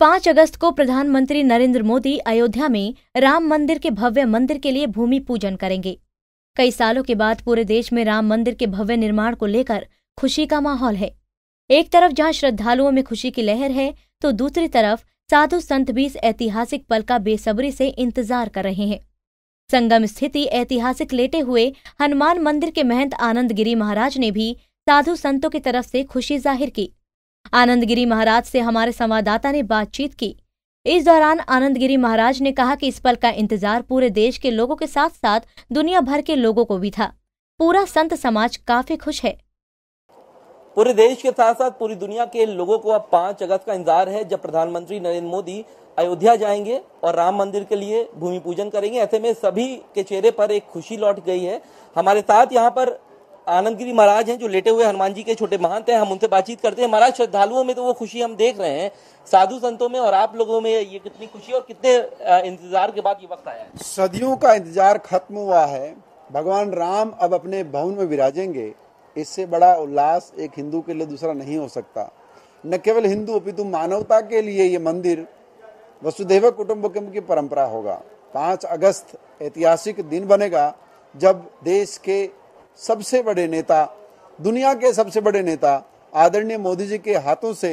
5 अगस्त को प्रधानमंत्री नरेंद्र मोदी अयोध्या में राम मंदिर के भव्य मंदिर के लिए भूमि पूजन करेंगे। कई सालों के बाद पूरे देश में राम मंदिर के भव्य निर्माण को लेकर खुशी का माहौल है। एक तरफ जहां श्रद्धालुओं में खुशी की लहर है, तो दूसरी तरफ साधु संत भी इस ऐतिहासिक पल का बेसब्री से इंतजार कर रहे हैं। संगम स्थिति ऐतिहासिक लेटे हुए हनुमान मंदिर के महंत आनंद गिरी महाराज ने भी साधु संतों की तरफ से खुशी जाहिर की। आनंद गिरी महाराज से हमारे संवाददाता ने बातचीत की। इस दौरान आनंद गिरी महाराज ने कहा कि इस पल का इंतजार पूरे देश के लोगों के साथ साथ दुनिया भर के लोगों को भी था। पूरा संत समाज काफी खुश है। पूरे देश के साथ साथ पूरी दुनिया के लोगों को अब 5 अगस्त का इंतजार है, जब प्रधानमंत्री नरेंद्र मोदी अयोध्या जाएंगे और राम मंदिर के लिए भूमि पूजन करेंगे। ऐसे में सभी के चेहरे पर एक खुशी लौट गई है। हमारे साथ यहाँ पर आनंद गिरी महाराज हैं, जो लेटे हुए हनुमान जी के छोटे महंत हैं। हम उनसे बातचीत करते हैं। महाराज, श्रद्धालुओं में तो वो खुशी हम देख रहे हैं, साधु संतों में और आप लोगों में ये कितनी खुशी और कितने इंतजार के बाद ये वक्त आया है? सदियों का इंतजार खत्म हुआ है। भगवान राम अब अपने भवन में विराजेंगे। इससे बड़ा उल्लास एक हिंदू के लिए दूसरा नहीं हो सकता। न केवल हिंदू अपितु मानवता के लिए ये मंदिर वसुधैव कुटुम्बकम की परंपरा होगा। 5 अगस्त ऐतिहासिक दिन बनेगा, जब देश के सबसे बड़े नेता, दुनिया के सबसे बड़े नेता आदरणीय मोदी जी के हाथों से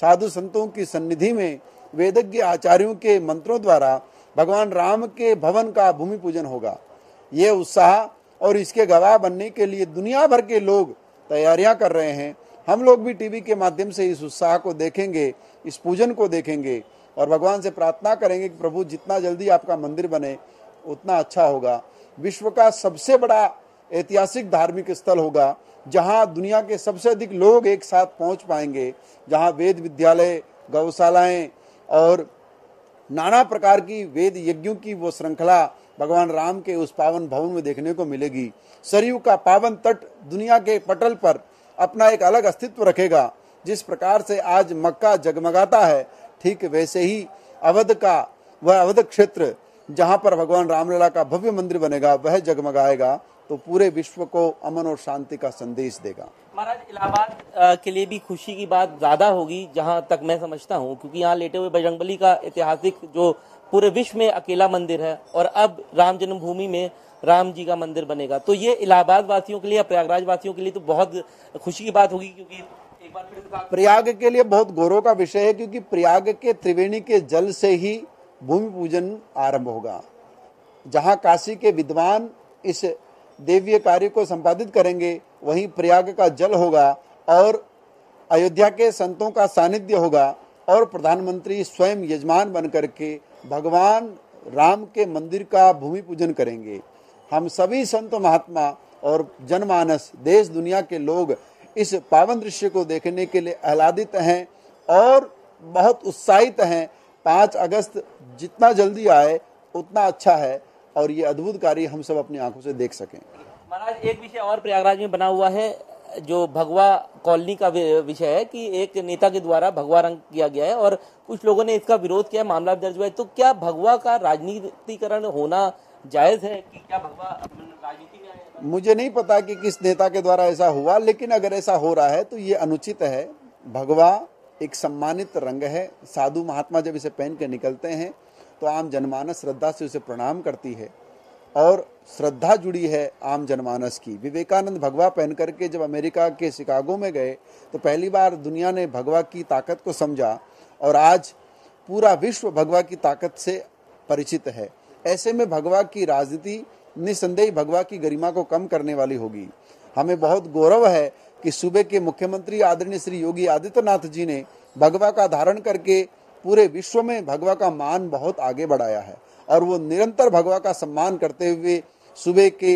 साधु संतों की सन्निधि में वेदज्ञ आचार्यों के मंत्रों द्वारा भगवान राम के भवन का भूमि पूजन होगा। ये उत्साह और इसके गवाह बनने के लिए दुनिया भर के लोग तैयारियां कर रहे हैं। हम लोग भी टीवी के माध्यम से इस उत्साह को देखेंगे, इस पूजन को देखेंगे और भगवान से प्रार्थना करेंगे कि प्रभु, जितना जल्दी आपका मंदिर बने उतना अच्छा होगा। विश्व का सबसे बड़ा ऐतिहासिक धार्मिक स्थल होगा, जहां दुनिया के सबसे अधिक लोग एक साथ पहुंच पाएंगे, जहां वेद विद्यालय, गौशालाएं और नाना प्रकार की वेद यज्ञों की वो श्रृंखला भगवान राम के उस पावन भवन में देखने को मिलेगी। सरयू का पावन तट दुनिया के पटल पर अपना एक अलग अस्तित्व रखेगा। जिस प्रकार से आज मक्का जगमगाता है, ठीक वैसे ही अवध का वह अवध क्षेत्र, जहाँ पर भगवान रामलला का भव्य मंदिर बनेगा, वह जगमगाएगा, तो पूरे विश्व को अमन और शांति का संदेश देगा। महाराज, इलाहाबाद के लिए भी खुशी की बात ज्यादा होगी, जहां तक मैं समझता हूं, क्योंकि यहां लेटे हुए बजरंगबली का ऐतिहासिक जो पूरे विश्व में अकेला मंदिर है और अब राम जन्मभूमि में राम जी का मंदिर बनेगा, तो ये इलाहाबाद वासियों के लिए, प्रयागराज वासियों के लिए तो बहुत खुशी की बात होगी। क्योंकि एक बार फिर प्रयाग के लिए बहुत गौरव का विषय है, क्योंकि प्रयाग के त्रिवेणी के जल से ही भूमि पूजन आरम्भ होगा, जहाँ काशी के विद्वान इस देवीय कार्य को संपादित करेंगे। वहीं प्रयाग का जल होगा और अयोध्या के संतों का सानिध्य होगा और प्रधानमंत्री स्वयं यजमान बनकर के भगवान राम के मंदिर का भूमि पूजन करेंगे। हम सभी संत महात्मा और जनमानस, देश दुनिया के लोग इस पावन दृश्य को देखने के लिए आह्लादित हैं और बहुत उत्साहित हैं। 5 अगस्त जितना जल्दी आए उतना अच्छा है और ये अद्भुत कार्य हम सब अपनी आंखों से देख सकें। महाराज, एक विषय और प्रयागराज में बना हुआ है, जो भगवा कॉलोनी का विषय है कि एक नेता के द्वारा भगवा रंग किया गया है और कुछ लोगों ने इसका विरोध किया, मामला दर्ज हुआ है। तो क्या भगवा का राजनीतिकरण होना जायज है कि क्या भगवा राजनीति में आया? मुझे नहीं पता कि किस नेता के द्वारा ऐसा हुआ, लेकिन अगर ऐसा हो रहा है तो ये अनुचित है। भगवा एक सम्मानित रंग है। साधु महात्मा जब इसे पहन के निकलते हैं तो आम जनमानस श्रद्धा से उसे प्रणाम करती है और श्रद्धा जुड़ी है आम जनमानस की। विवेकानंद भगवा पहन करके जब अमेरिका के शिकागो में गए तो पहली बार दुनिया ने भगवा की ताकत को समझा और आज पूरा विश्व भगवा की ताकत से परिचित है। ऐसे में भगवा की राजनीति निस्संदेह भगवा की गरिमा को कम करने वाली होगी। हमें बहुत गौरव है कि सूबे के मुख्यमंत्री आदरणीय श्री योगी आदित्यनाथ जी ने भगवा का धारण करके पूरे विश्व में भगवा का मान बहुत आगे बढ़ाया है और वो निरंतर भगवा का सम्मान करते हुए सूबे के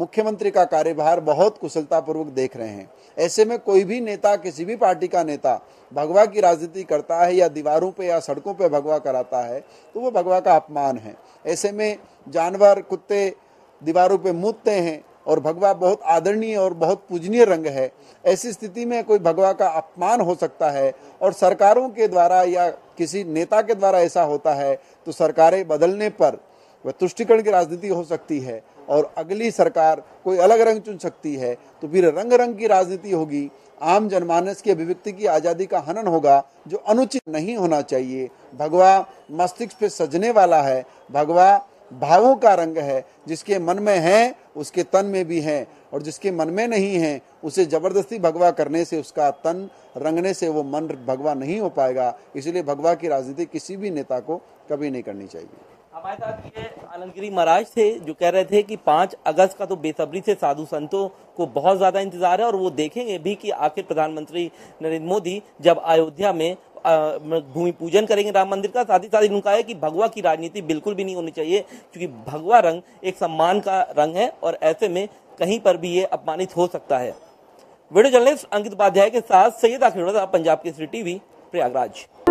मुख्यमंत्री का कार्यभार बहुत कुशलतापूर्वक देख रहे हैं। ऐसे में कोई भी नेता, किसी भी पार्टी का नेता भगवा की राजनीति करता है या दीवारों पे या सड़कों पे भगवा कराता है तो वो भगवा का अपमान है। ऐसे में जानवर, कुत्ते दीवारों पे मूतते हैं और भगवा बहुत आदरणीय और बहुत पूजनीय रंग है। ऐसी स्थिति में कोई भगवा का अपमान हो सकता है और सरकारों के द्वारा या किसी नेता के द्वारा ऐसा होता है तो सरकारें बदलने पर वह तुष्टिकरण की राजनीति हो सकती है और अगली सरकार कोई अलग रंग चुन सकती है, तो फिर रंग की राजनीति होगी आम जनमानस की अभिव्यक्ति की आज़ादी का हनन होगा, जो अनुचित नहीं होना चाहिए। भगवा मस्तिष्क पे सजने वाला है, भगवा भावों का रंग है, जिसके मन में है उसके तन में भी है, और जिसके मन में नहीं है उसे जबरदस्ती भगवा करने से, उसका तन रंगने से वो मन भगवा नहीं हो पाएगा। इसलिए भगवा की राजनीति किसी भी नेता को कभी नहीं करनी चाहिए। हमारे साथ ये आनंद गिरी महाराज थे, जो कह रहे थे कि 5 अगस्त का तो बेसब्री से साधु संतों को बहुत ज्यादा इंतजार है, और वो देखेंगे भी कि आखिर प्रधानमंत्री नरेंद्र मोदी जब अयोध्या में भूमि पूजन करेंगे राम मंदिर का। साथ ही साथ इनका है कि भगवा की राजनीति बिल्कुल भी नहीं होनी चाहिए, क्योंकि भगवा रंग एक सम्मान का रंग है और ऐसे में कहीं पर भी ये अपमानित हो सकता है। वीडियो जर्नलिस्ट अंकित उपाध्याय के साथ सैयद आखिर पंजाब के सी टीवी प्रयागराज।